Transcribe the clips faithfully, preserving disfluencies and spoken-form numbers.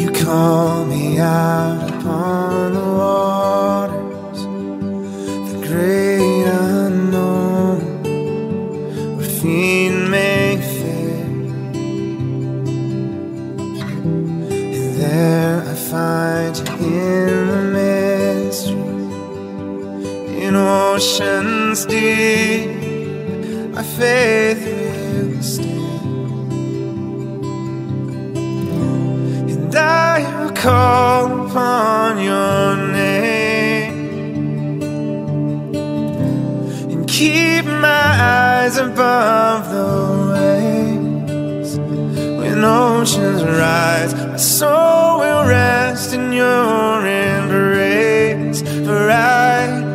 You call me out upon the waters, the great unknown, where feet may fail. And there I find you in the mystery, in oceans deep, my faith will stand. I will call upon your name and keep my eyes above the waves. When oceans rise, my soul will rest in your embrace. For I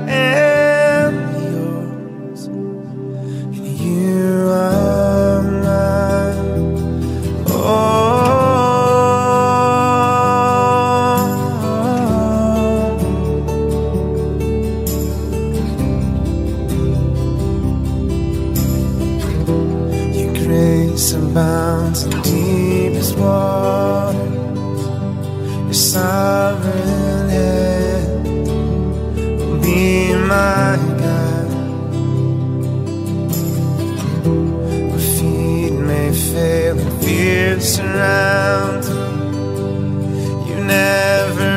am yours, and you are mine. Oh. Abounds in deepest waters, your sovereign hand will be my guide. Where feet may fail and fear surrounds me, you never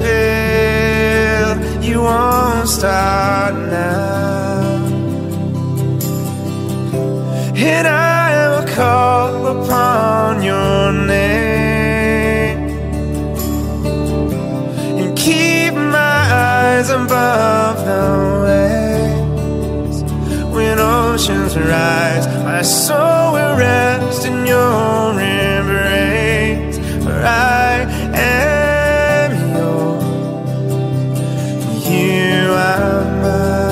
fail. You won't start now, and I call upon your name and keep my eyes above the waves. When oceans rise, my soul will rest in your embrace. For I am yours, and you are mine.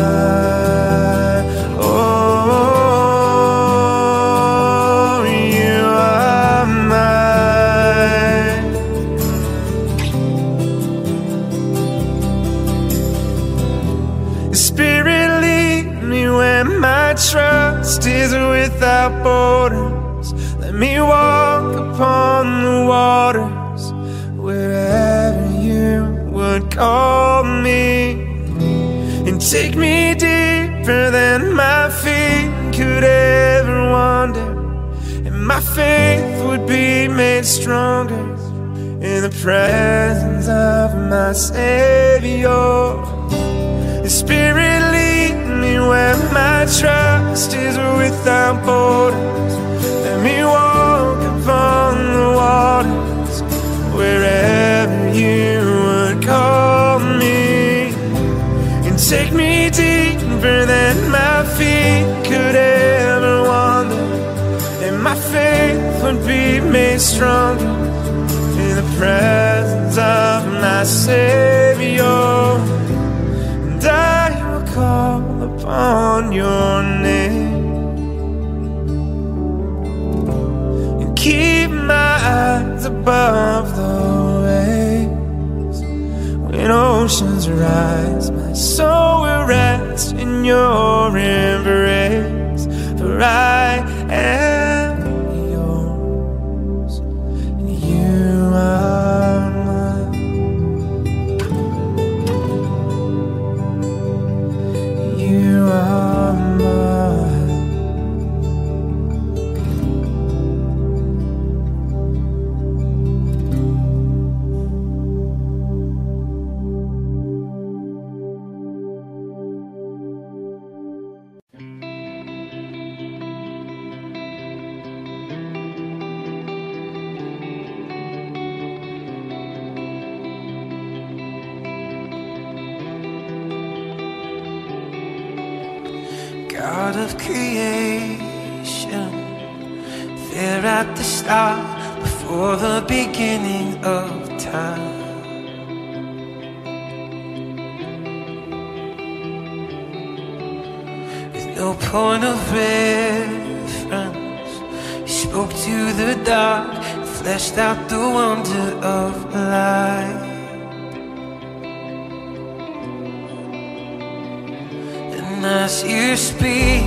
Spirit, lead me where my trust is without borders. Let me walk upon the waters, wherever you would call me, and take me deeper than my feet could ever wander. And my faith would be made stronger in the presence of my Savior. Spirit, lead me where my trust is without borders. Let me walk upon the waters, wherever you would call me, and take me deeper than my feet could ever wander. And my faith would be made stronger in the presence of my Savior. I will call upon your name and keep my eyes above the waves. When oceans rise, my soul will rest in your embrace. For I am yours, and you are mine. You are God of creation, there at the start, before the beginning of time. With no point of reference, you spoke to the dark, and fleshed out the wonder of life. As you speak,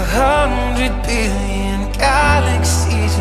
a hundred billion galaxies.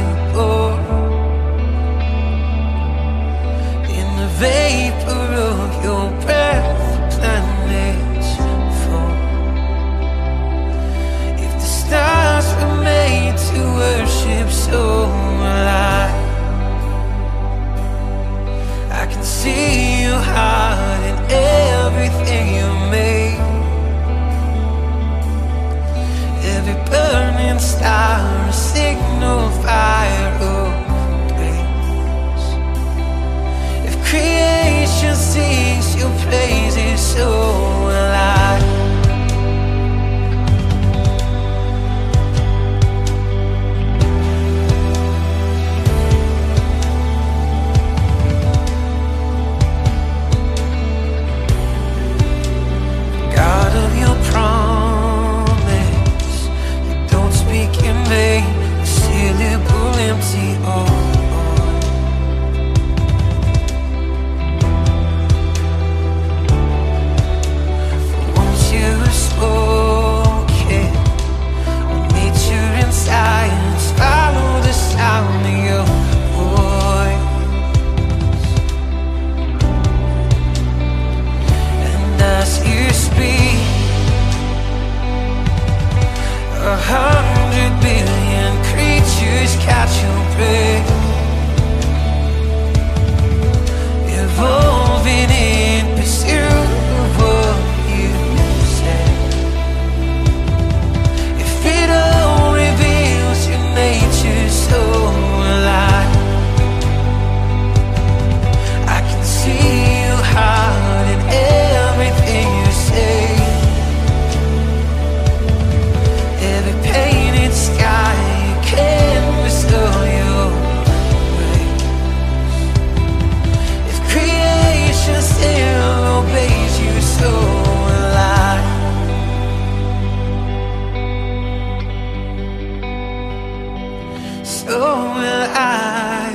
will I.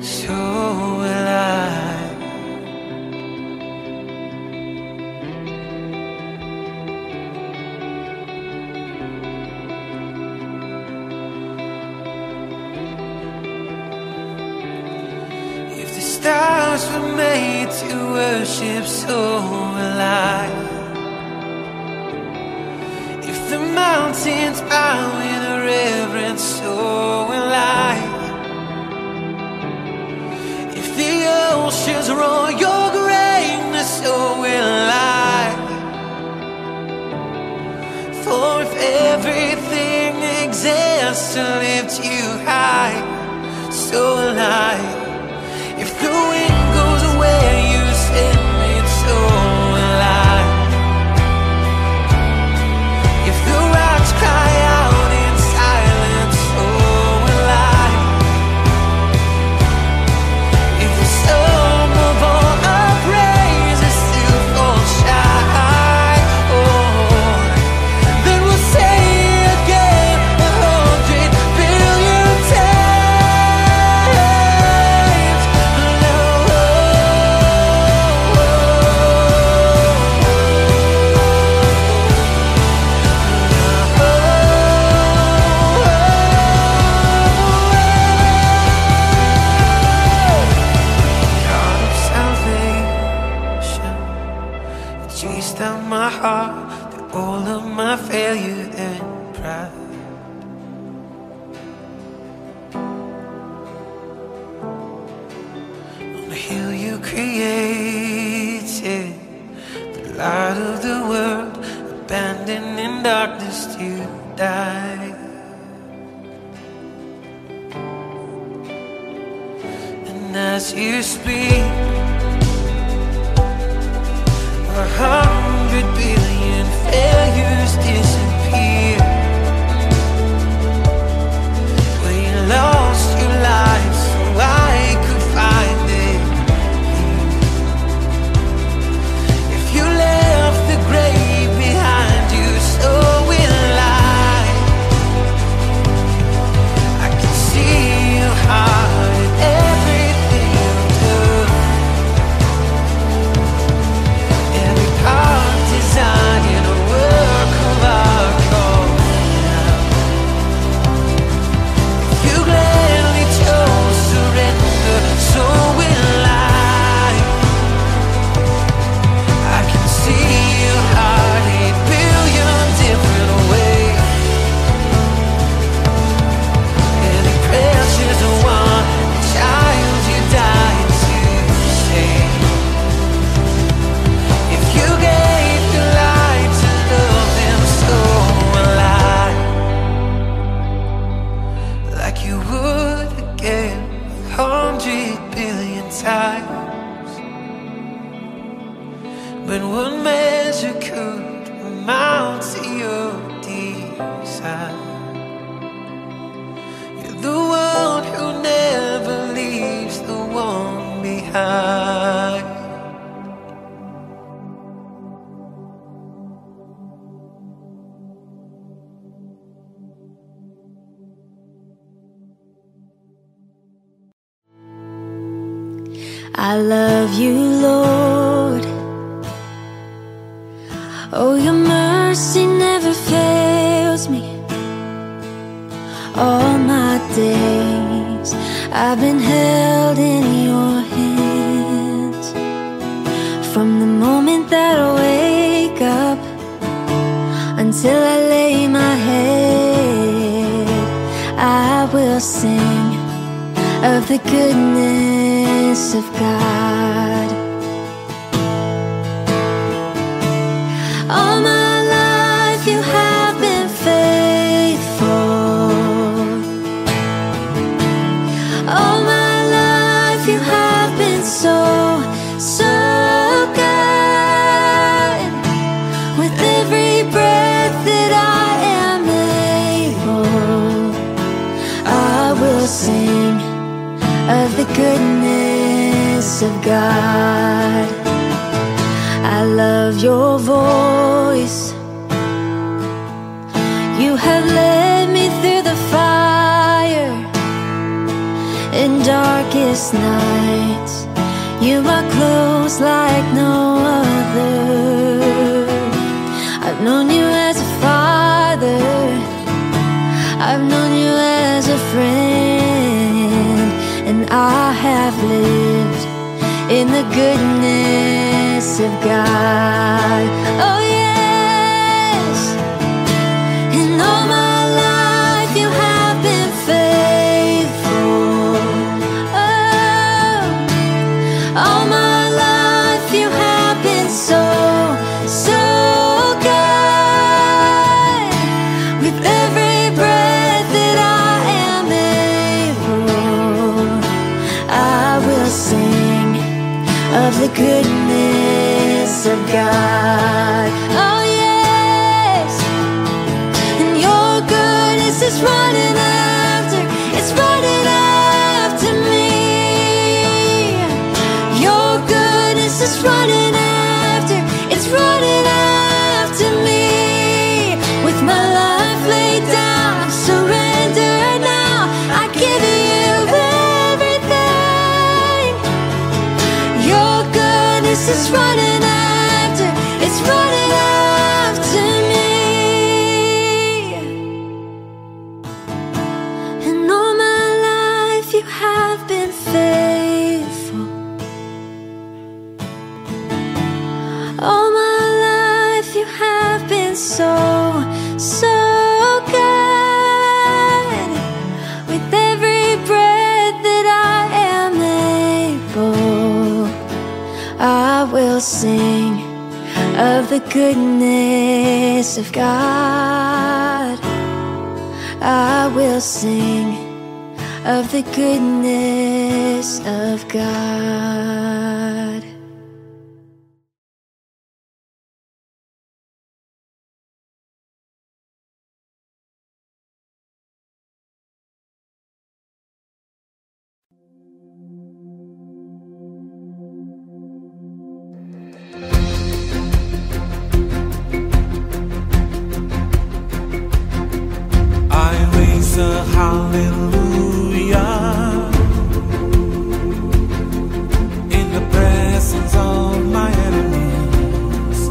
So will I. If the stars were made to worship, so will I. Mountains bow in reverence, so will I. If the oceans roar your greatness, so will I. For if everything exists to lift you high, so will I. If the wind goes away, you send me, so will I. If the rocks cry out in silence, so will I. If the sum of all our praises still falls shy, oh, then we'll say it again a hundred billion times. No. God of salvation, you chase down my heart, the all of my failure and pride. On the hill you created, the light of the world, abandoned in darkness to die. And as you speak, a hundred billion failures disappear. Well, you lost your life so I could find it. If you left the grave behind you, so will I. I can see your heart in everything you've done. Every part design in a work of art called love. If you gladly chose surrender, so will I. I can see your heart eight billion different ways. Any precious one, a child you died to save. If you gave the light to love them, so alive, like you would again a hundred billion times. But what measure could amount to your desire? You're the one who never leaves the one behind. I love you, Lord. Oh, your mercy never fails me. All my days I've been held in your hands. From the moment that I wake up until I lay my head, I will sing of the goodness of God. All my life you have been faithful. All my life you have been so, so good. With every breath that I am able, I will sing of the goodness of God. I love your voice. You have led me through the fire and darkest nights. You are close like no other. I've known you as a father, I've known you as a friend, and I have lived in the goodness of God. Oh yes, in all my life you have been faithful. Oh, all my life you have been so, so good. With every breath that I am able, I will sing of the goodness of God. Oh yes, and your goodness is running after, it's running after me. Your goodness is running after, it's running after me. With my life laid down, I'm surrendered now, I give it. It's running after, it's running after me. And all my life you have been faithful. All my life you have been so, so good. With every breath that I am able, I will sing of the goodness of God. I will sing of the goodness of God. Hallelujah, in the presence of my enemies,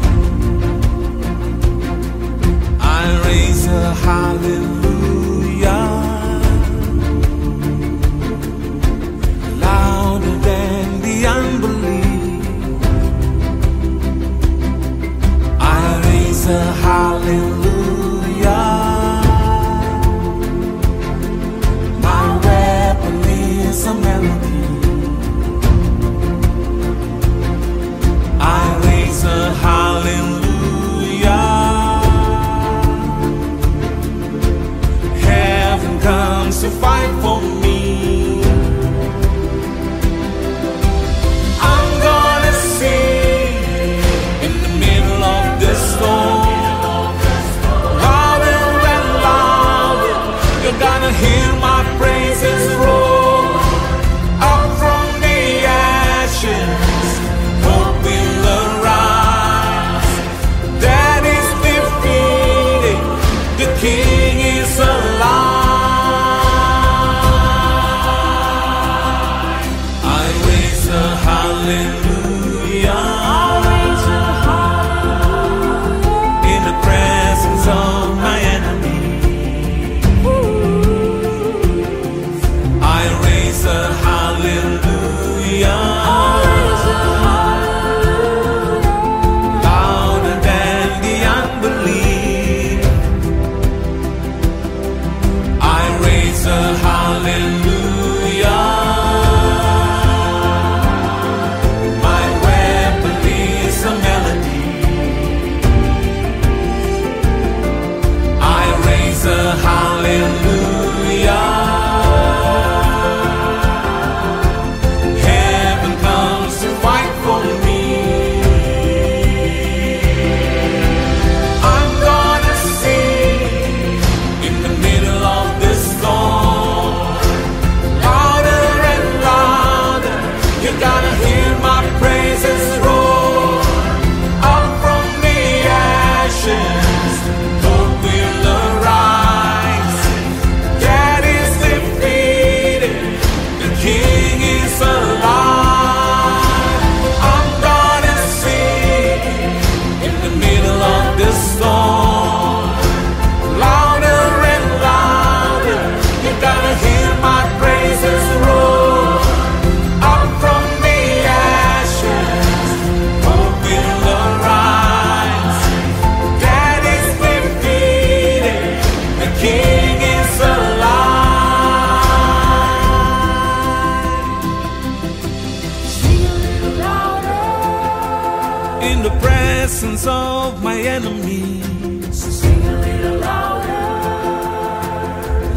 I raise a hallelujah, louder than the unbelief. I raise a hallelujah. A melody. I raise a hallelujah. presence of my enemies. Sing a little louder,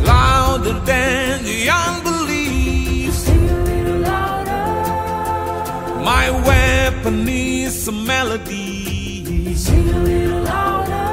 louder than the unbelief. Sing a little louder, my weapon is a melody. Sing a little louder.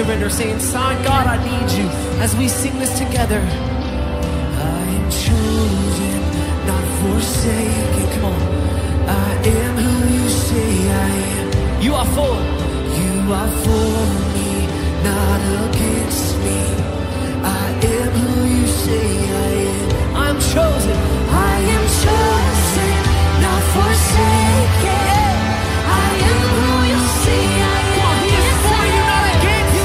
Surrender, saying, "Sign, God, I need you." As we sing this together, I am chosen, not forsaken. Come on, I am who you say I am. You are for, you are for me, not against me. I am who you say I am. I am chosen, I am chosen, not forsaken. I am who you say I am. Come on, he is for you, not against you. I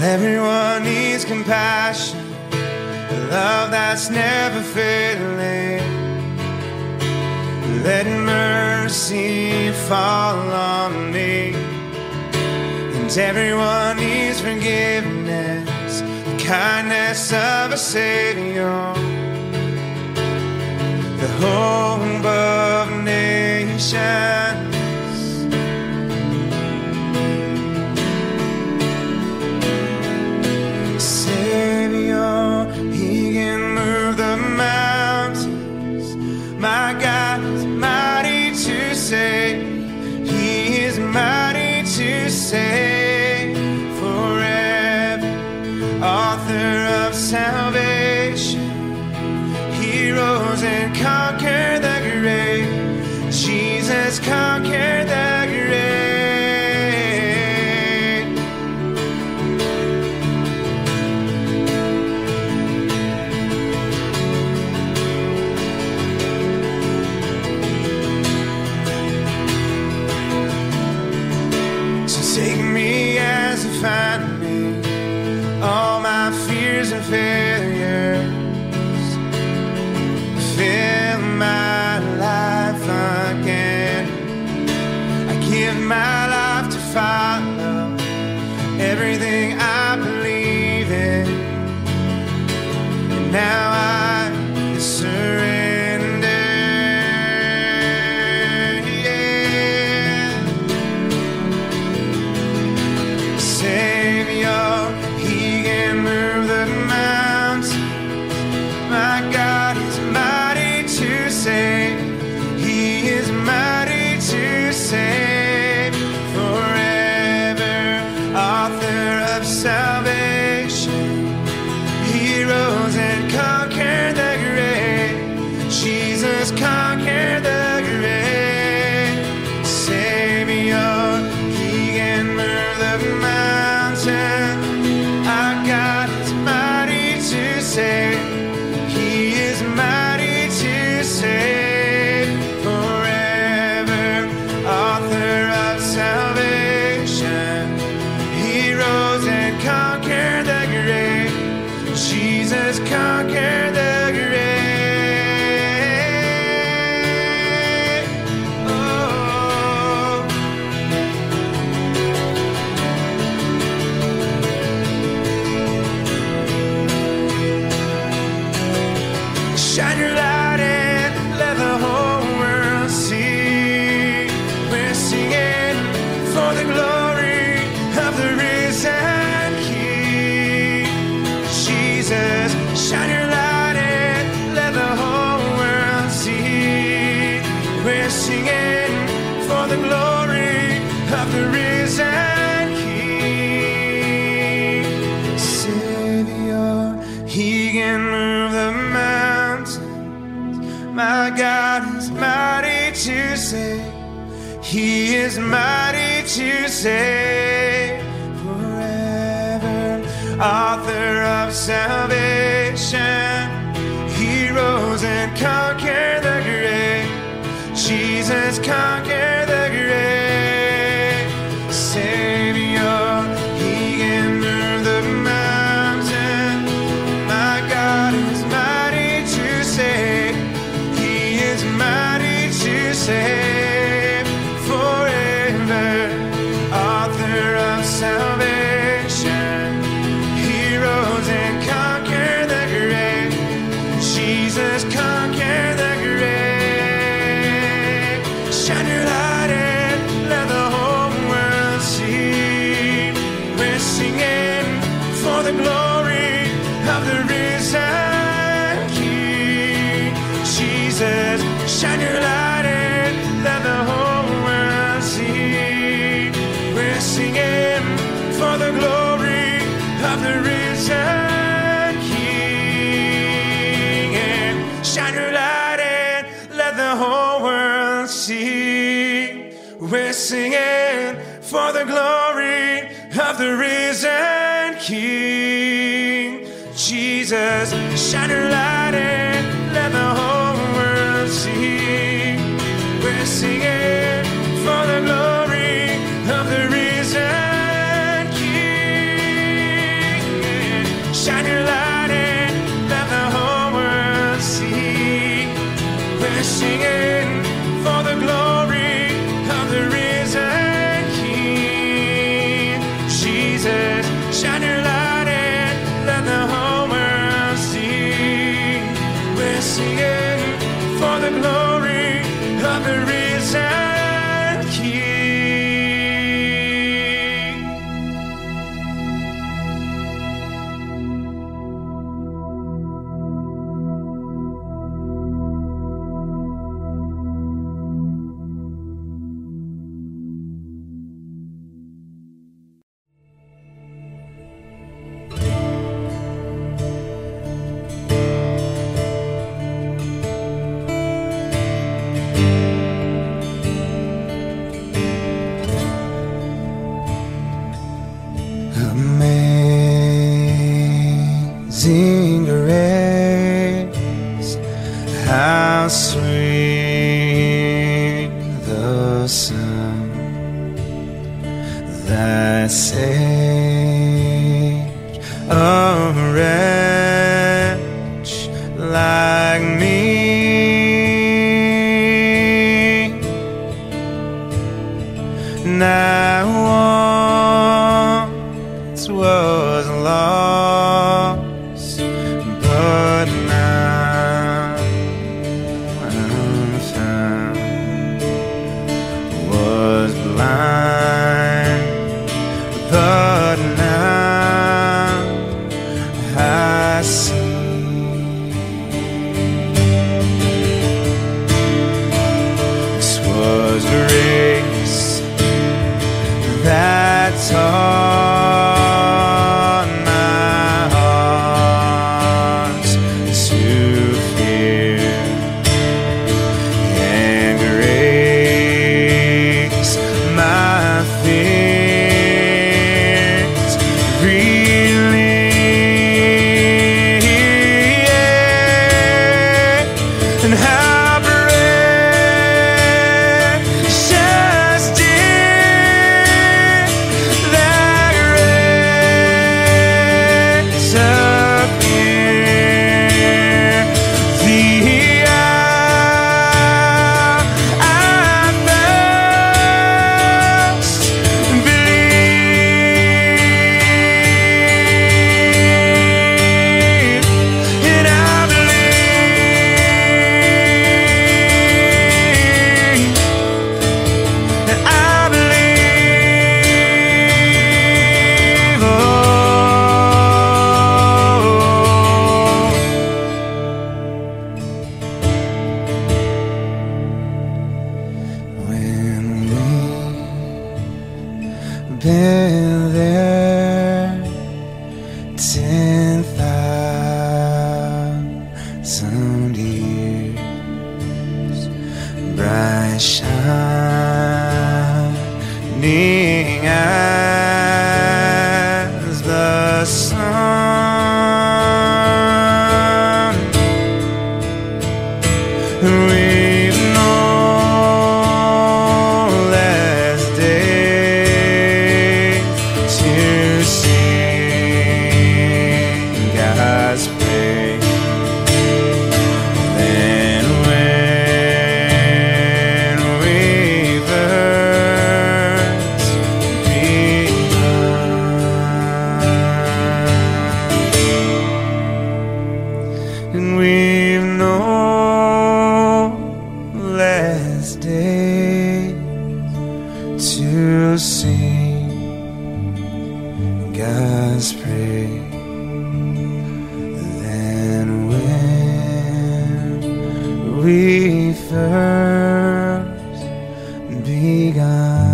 Everyone needs compassion, a love that's never failing. Let mercy fall on me. And everyone needs forgiveness, the kindness of a Savior. The hope of nations. Say forever, author of salvation, he rose and conquered the grave. Jesus conquered the find me, all my fears and failures, fill my life again. I give my life to follow everything I believe in, and now I surrender. He is mighty to save forever, author of salvation. He rose and conquered the grave. Jesus conquered the grave. Savior, he can move the mountain. My God is mighty to save. He is mighty to save. Salvation, he rose and conquered the grave. Jesus conquered the grave. Shine your light and let the whole world see. We're singing for the glory of the risen King. Jesus, shine your light and let the whole world see. We're singing for the glory of the risen King, and shine your light and let the whole world see. We're singing for the glory of the risen King. Jesus, shine your light and let the whole world see. We're singing for the glory of the risen King. blossom, thy sage, a wretch like me, now once was lost, but now I'm found. Was blind, but now I see. This was a race that taught my heart to fear and grace my fears really, yeah. And how been there ten thousand years, bright shining as the sun, we've known to sing God's praise. Then when we first began.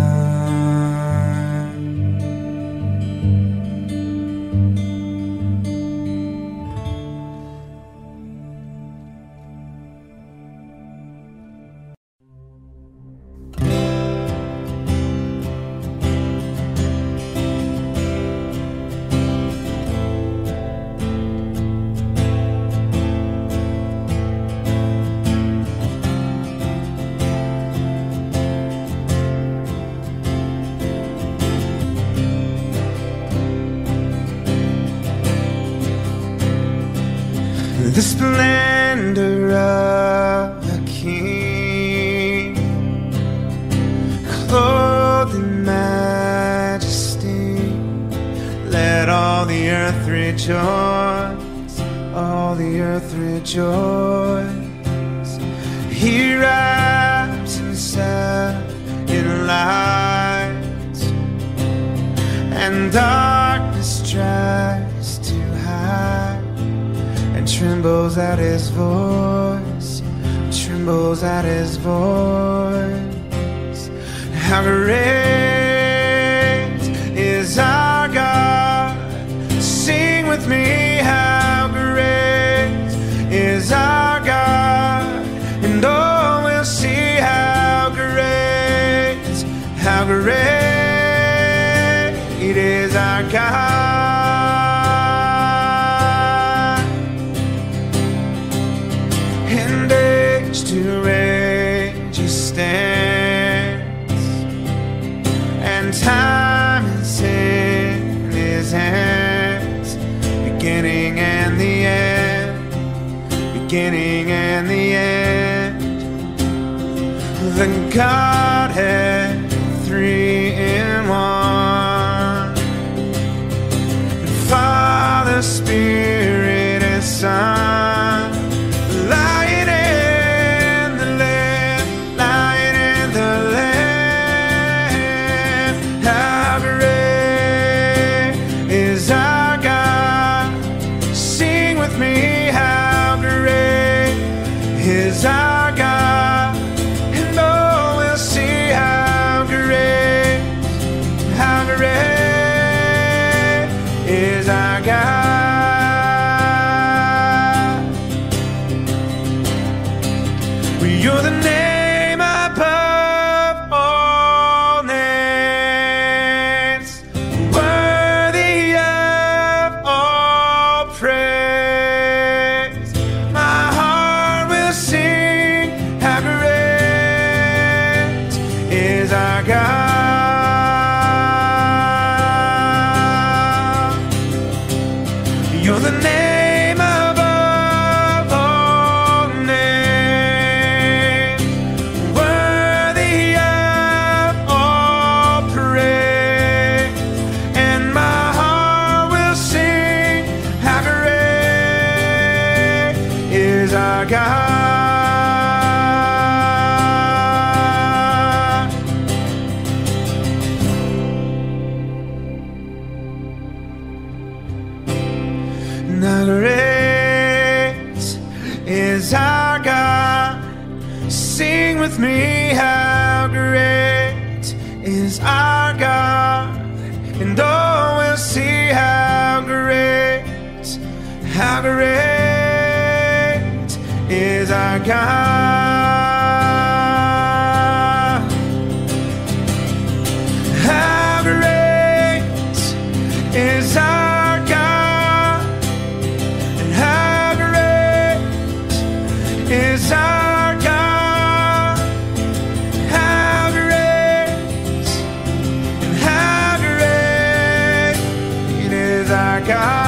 The splendor of a king, clothed in majesty, let all the earth rejoice, all the earth rejoice. He wraps himself in light, and darkness tries to hide, and trembles at his voice, trembles at his voice. How great is our God? Sing with me, how great is our God? And all will see how great, how great it is our God. And age to age you stand, time is in his hands. Beginning and the end, beginning and the end. The Godhead, three in one. Father, Spirit, and Son. God, how great is our God, and how great is our God, how great, and how great is our God.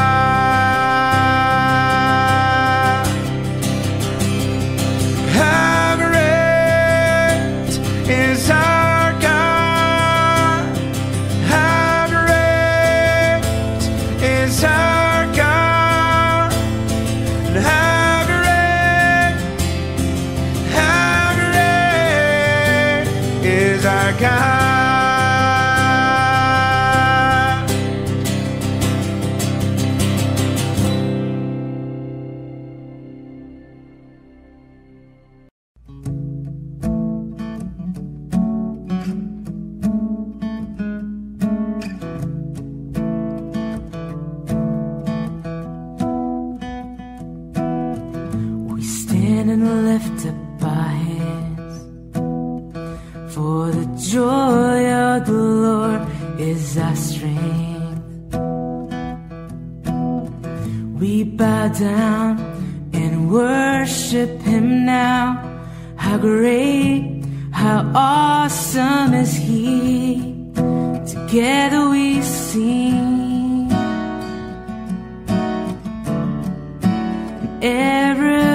Every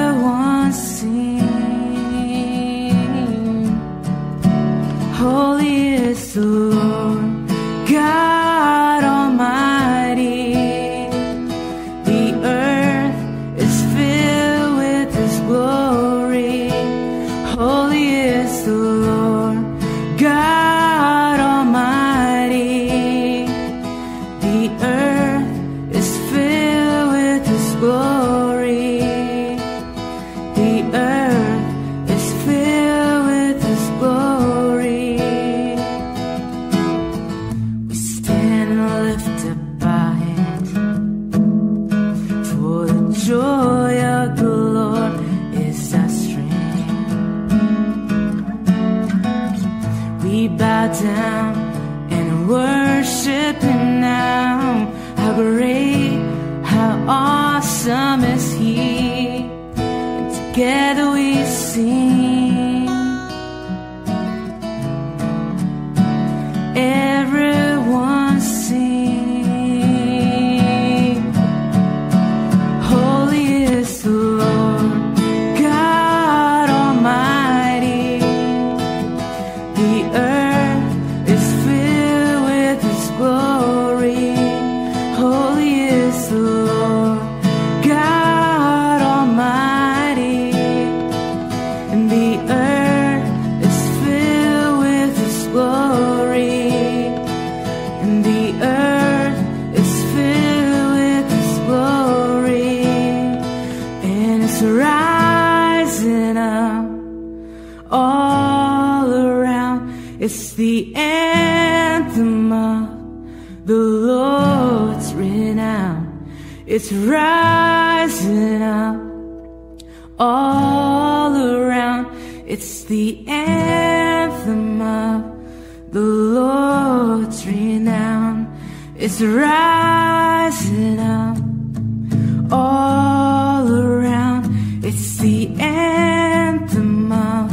It's the anthem of the Lord's renown. It's rising up all around. It's the anthem of the Lord's renown. It's rising up all around. It's the anthem of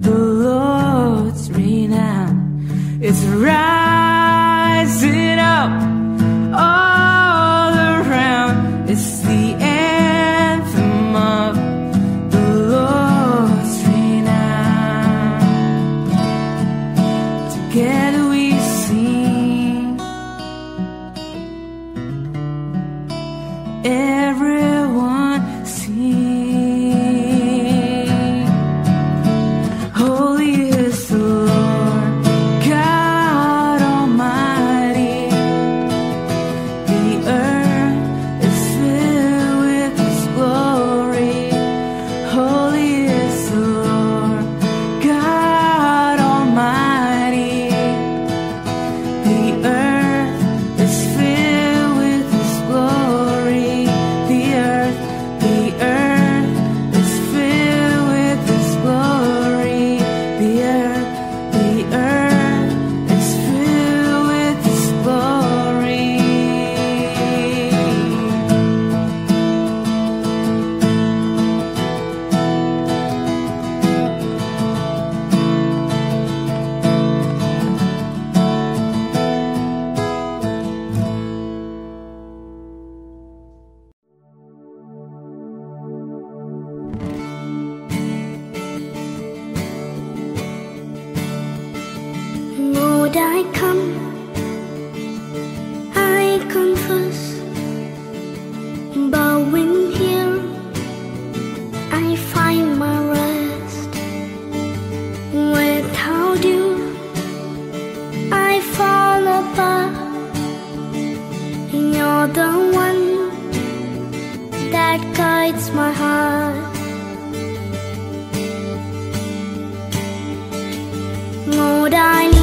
the Lord's renown. It's rising up all around. It's the anthem of the Lord's renown. Together everyone sing. Holy is the Lord God Almighty. The earth is filled with His glory. Holy is the Lord God Almighty. The earth is filled with His glory. The earth is filled with His glory. The earth, the earth is filled with His glory. Lord, I come, I confess, bowing here, I find my rest. Without You, I fall apart. You're the one that guides my heart. Lord, I need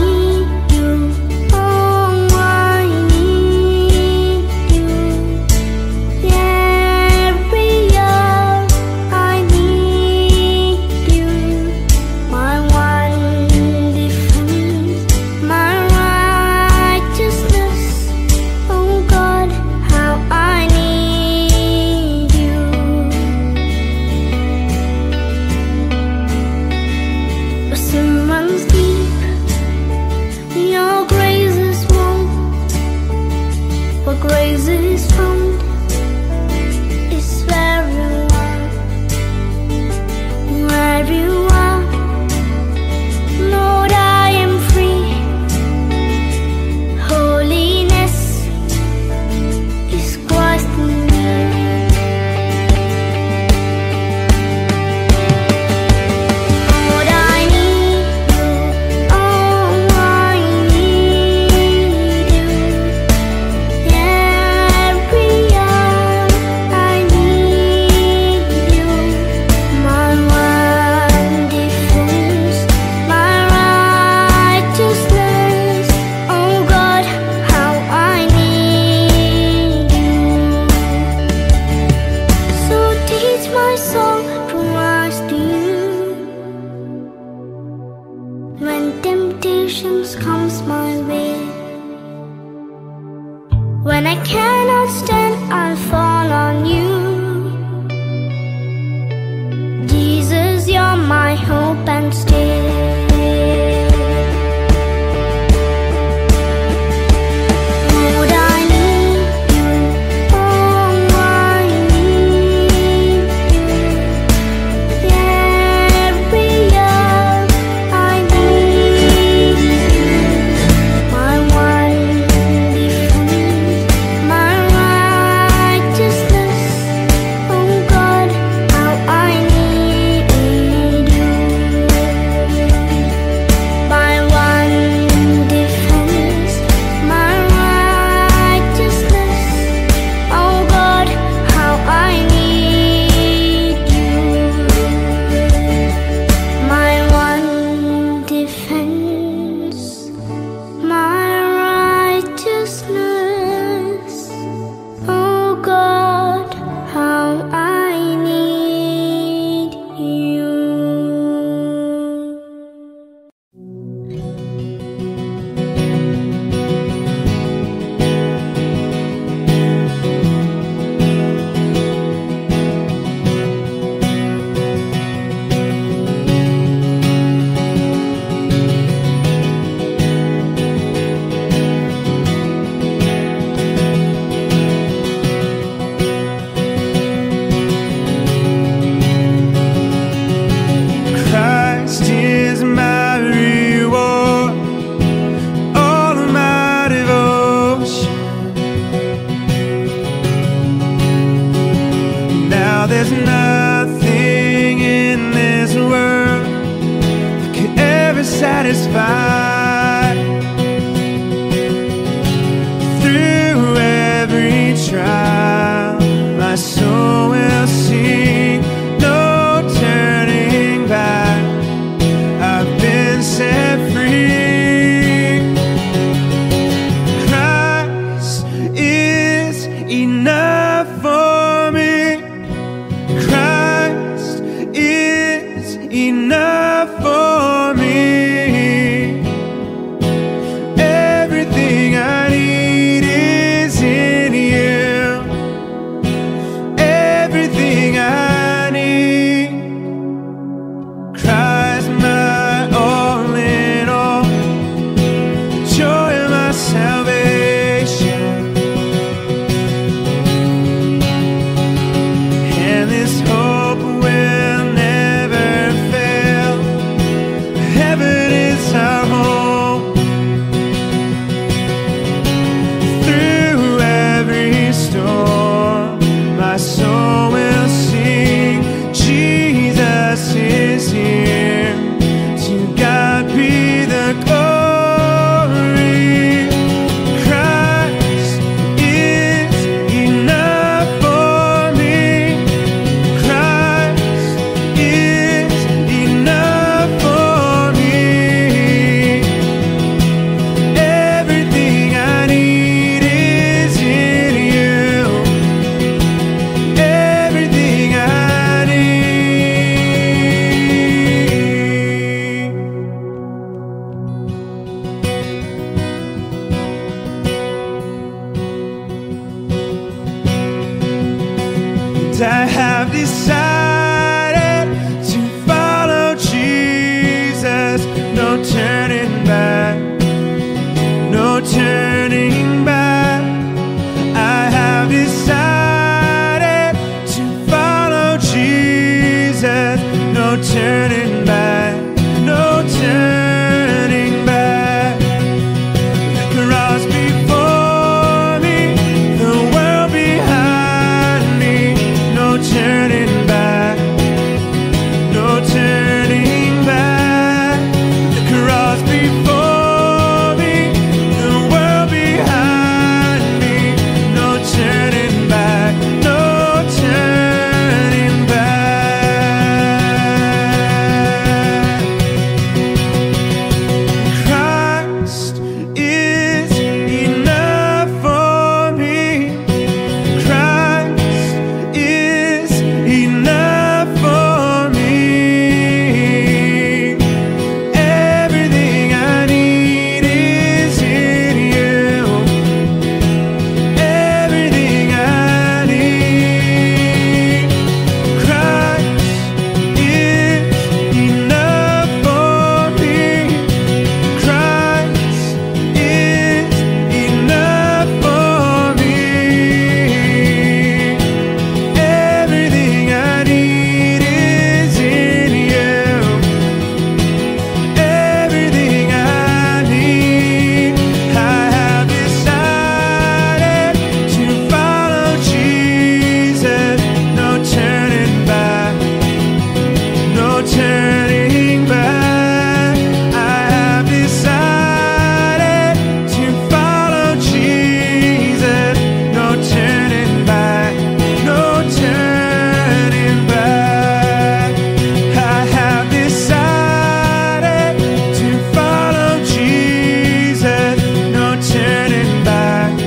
comes my way. When I cannot stand, I'll fall on You. Jesus, You're my hope and stay. My And I have decided to follow Jesus. No turning back, no turning back. I have decided to follow Jesus. No turning back, no turning back. The cross before me, the world behind me. No turning back, no turning back. The cross before me, the world behind me. No turning back, no turning back. Christ is enough for me. Christ is enough for me. Everything I need is in you. Everything I need. Christ is enough for me. Christ is enough for me. Everything I need is in you. Everything I need. I have decided to follow Jesus. No turning back,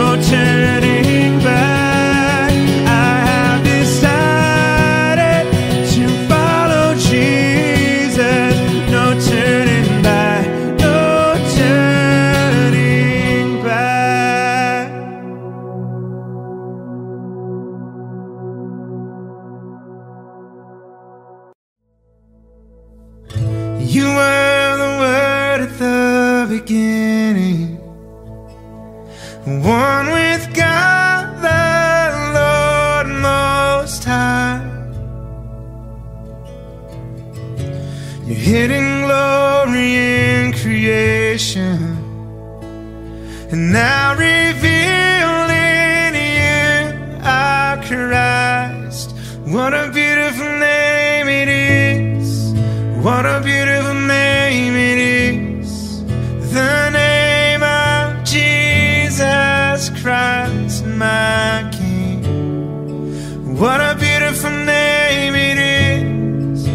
no turning back. I have decided to follow Jesus. No turning back, no turning back. I have decided to follow Jesus. No turning back, no turning back. I have decided to follow Jesus. No turning back, no turning back. You were the Word at the beginning, one with God, the Lord Most High. Your hidden glory in creation, and now revealed in you, our Christ. What a beautiful name it is! What a beautiful name it is! The name of Jesus Christ, my King. What a beautiful name it is!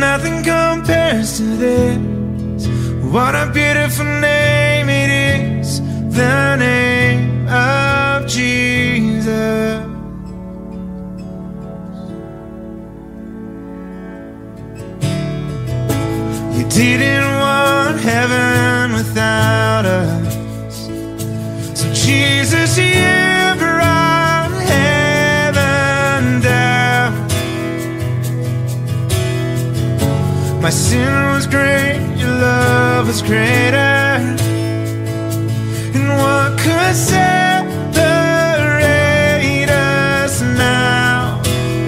Nothing compares to this. What a beautiful name it is! The name of Jesus. You didn't want heaven without us, so Jesus, you brought heaven down. My sin was great, your love was greater, and what could separate us now?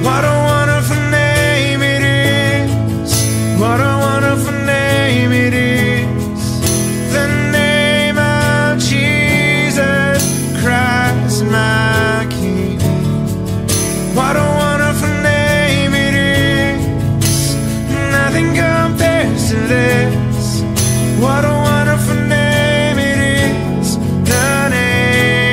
What a wonderful name it is! What a wonderful name it is! The name of Jesus Christ, my King. What a wonderful name it is! Nothing compares to this. What a wonderful name it is! The name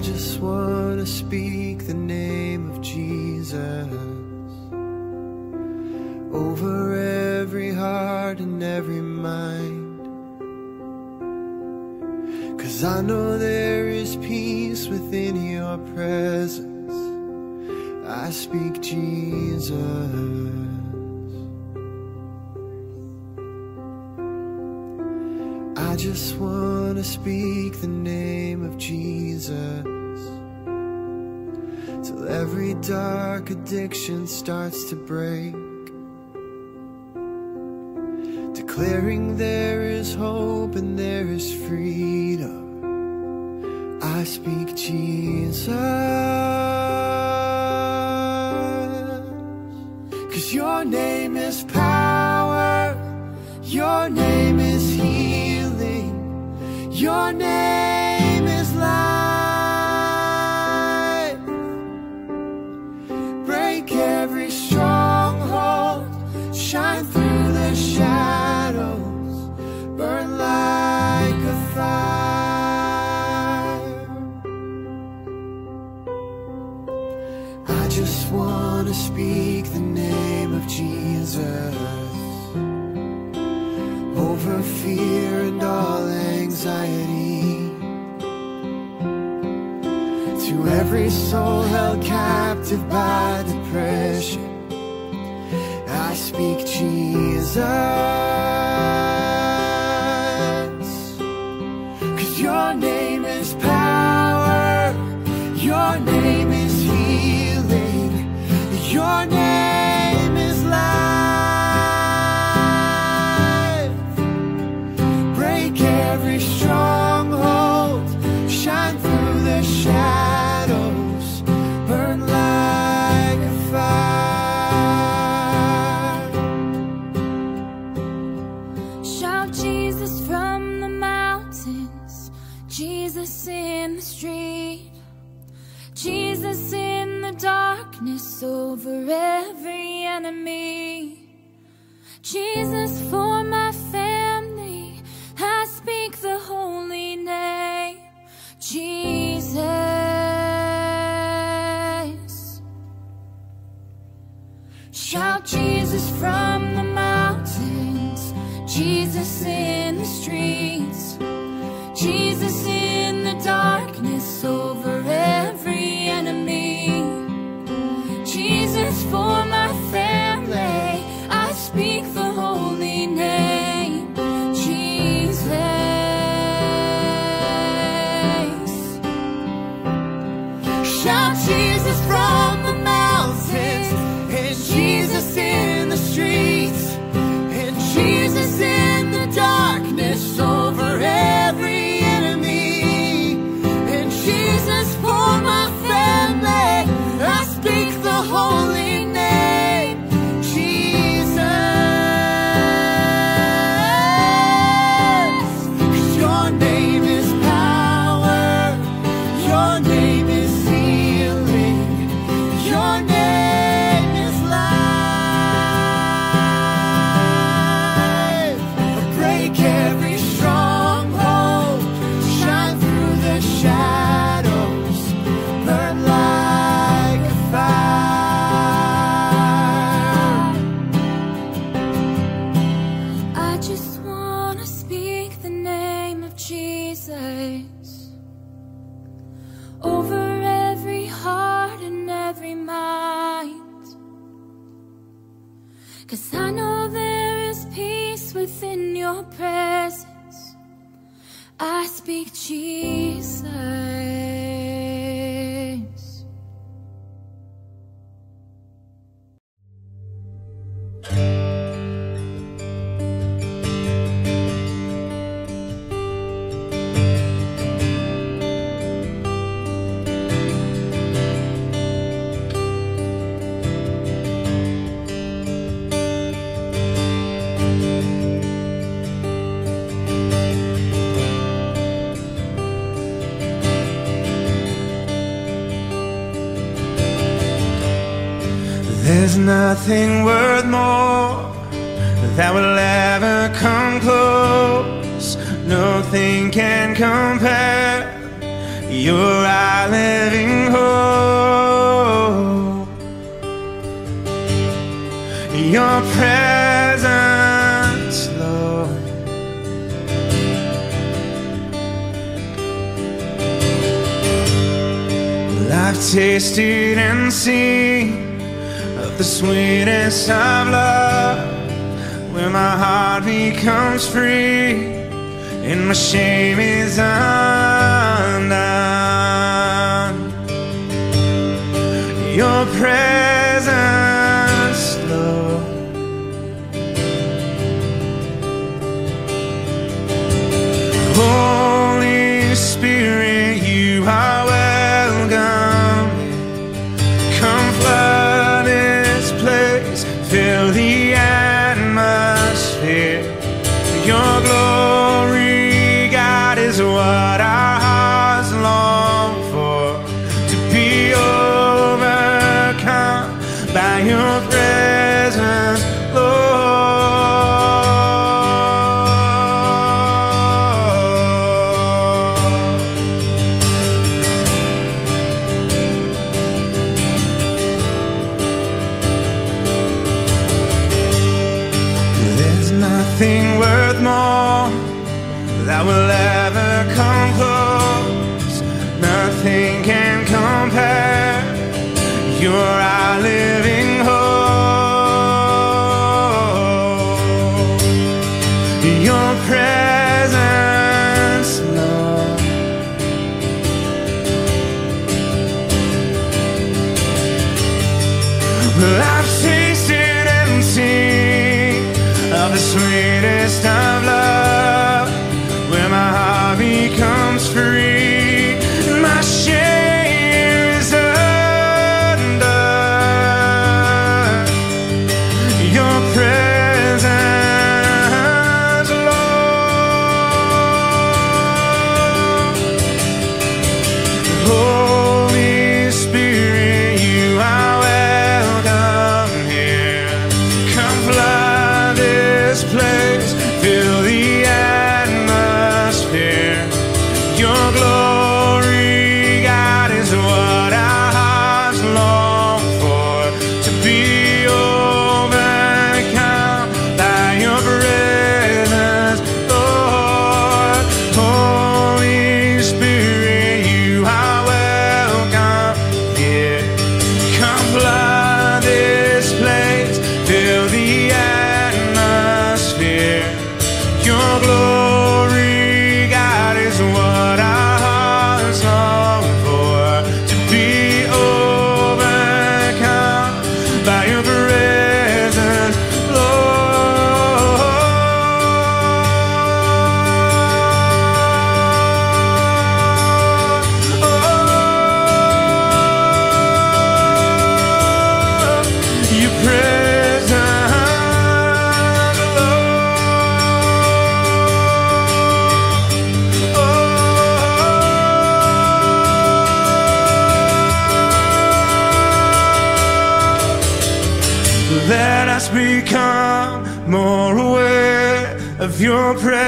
I just want to speak the name of Jesus over every heart and every mind, 'cause I know there is peace within your presence. I speak Jesus. I just want to speak the name of Jesus till every dark addiction starts to break, declaring there is hope and there is freedom. I speak Jesus, 'cause your name is power, your name is healing, your name is life. Break every stronghold, shine through the shadows, burn like a fire. I just want to speak the name of Jesus over fear and all anxiety, to every soul held captive by depression. I speak Jesus, 'cause your name is power, your name is healing, your name is life. Every stronghold, shine through the shadows, burn like a fire. Shout Jesus from the mountains, Jesus in the street, Jesus in the darkness over every enemy. Jesus for my family, I speak the holy name, Jesus. Shout Jesus from the mountains, Jesus in the streets, Jesus in the darkness over every enemy. Jesus for my family, I speak the holy name, Jesus from the mountains, and Jesus in the streets, and Jesus in the darkness over every enemy, and Jesus for my family, I speak the holy name, Jesus. 'Cause your name is power, your name is over every heart and every mind, 'cause I know there is peace within your presence. I speak Jesus. There's nothing worth more that will ever come close. Nothing can compare You're our living hope. Your presence, Lord, well, I've tasted and seen of the sweetness of love, where my heart becomes free and my shame is undone. Your presence, Lord, Holy Spirit, you are welcome. Come flood this place, fill the atmosphere. Your glory, what our hearts long for, to be overcome by your presence, Lord. There's nothing worth more that will ever come close. Nothing can compare. You're our living hope. Your presence, Lord, well, I've tasted and seen of the sweetest of love, where my heart becomes free, my shame is undone. Your presence, Lord, Holy Spirit, you are welcome here. Come flood this place, fill the air. Your glory, God, is what our hearts long for, to be overcome by your presence, Lord. Holy Spirit, you are welcome here. Come flood this place, fill the atmosphere. Your glory, let us become more aware of your presence.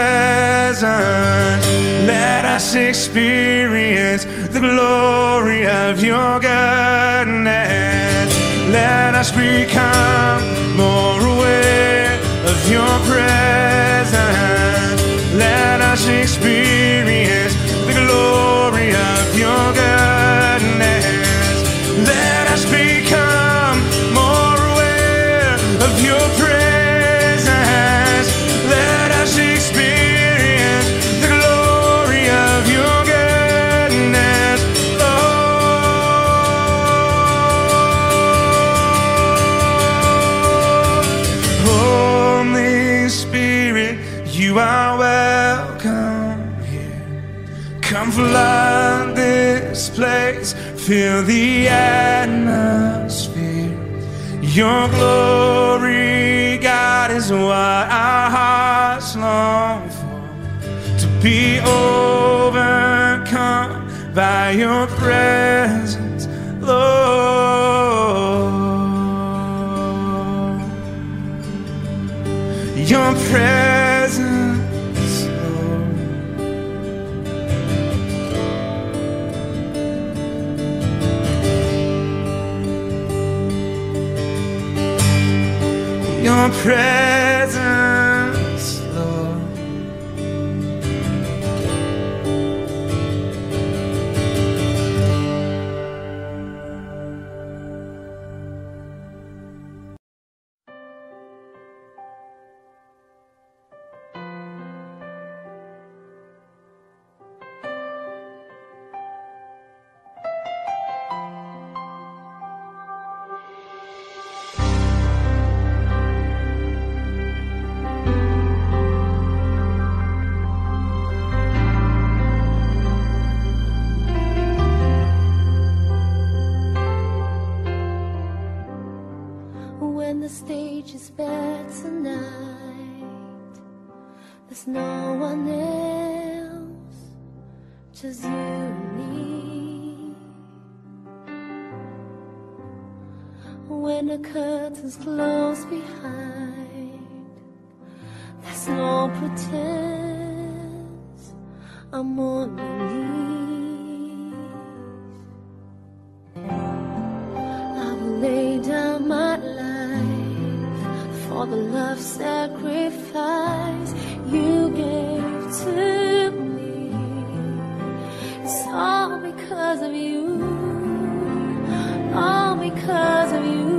Let us experience the glory of your goodness. Let us become more aware of your presence. Let us experience the glory of your goodness. Let us become your presence. Let us experience the glory of your goodness, Lord. Holy Spirit, you are welcome here. Come flood this place, fill the atmosphere. Your glory, God, is what our hearts long for, to be overcome by your presence, Lord. Your presence, Lord. your presence, Lord. The stage is bare tonight. There's no one else, just you and me. When the curtains close behind, there's no pretense. I'm on my knees. I will lay down my life for the love sacrifice you gave to me. It's all because of you, all because of you.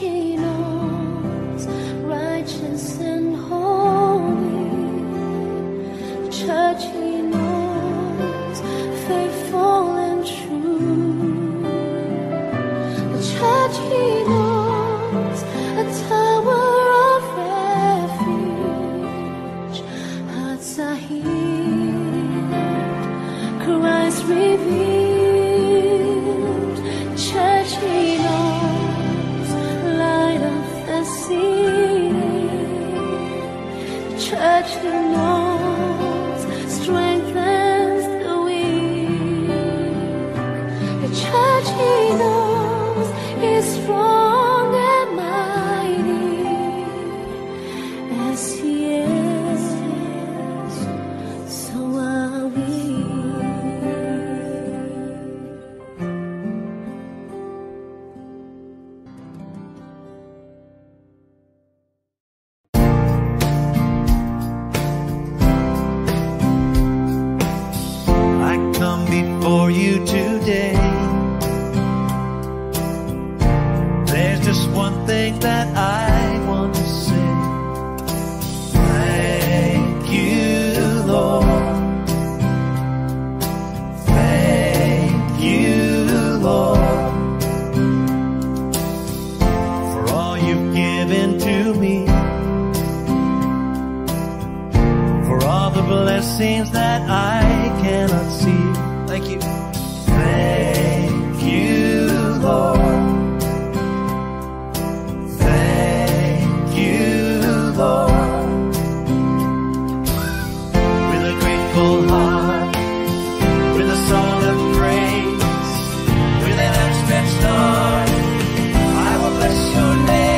she knows, righteous and holy. The church he knows, faithful and true. The church he knows, a tower of refuge. Hearts are healed, Christ revealed. Church that knows, strengthens the weak. The church he knows is strong and mighty, as he is, so are we. Blessings that I cannot see. Thank you. Thank you, Lord. Thank you, Lord. With a grateful heart, with a song of praise, with an outstretched arm, I will bless your name.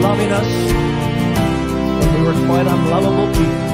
Loving us, when we were quite unlovable people.